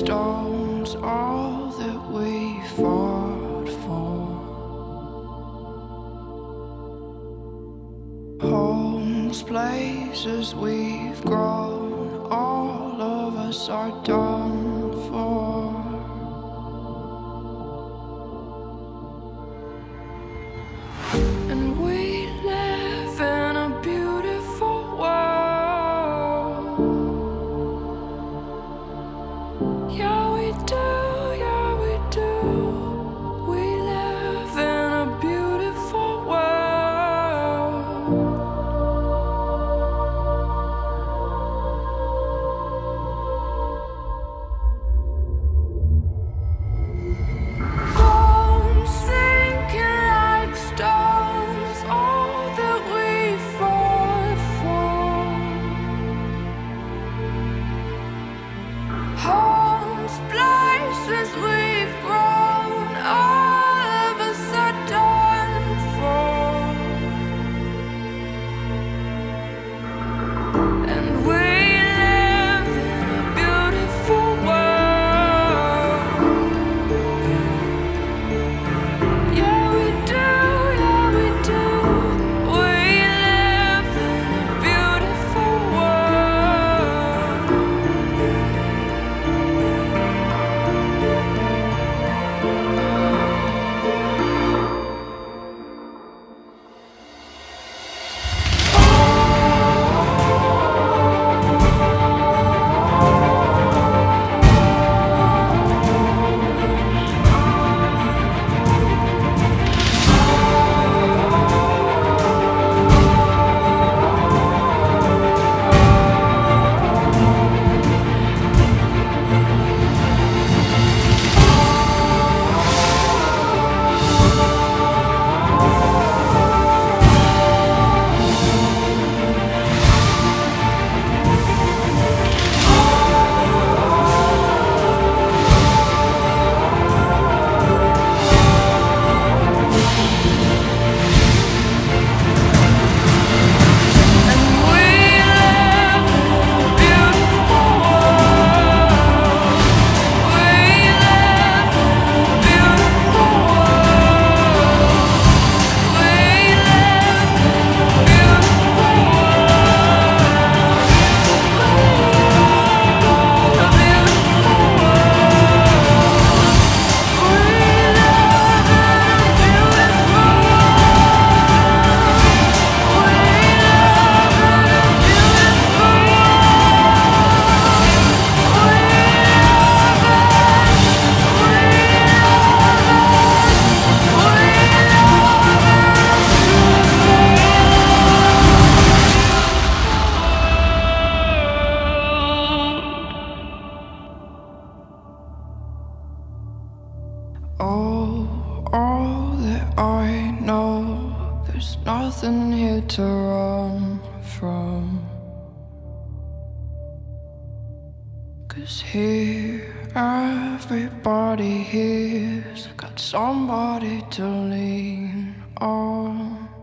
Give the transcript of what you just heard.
stones, all that we fought for. Homes, places we've grown, all of us are done for. Oh, all that I know, there's nothing here to run from, 'cause here, everybody here's got somebody to lean on.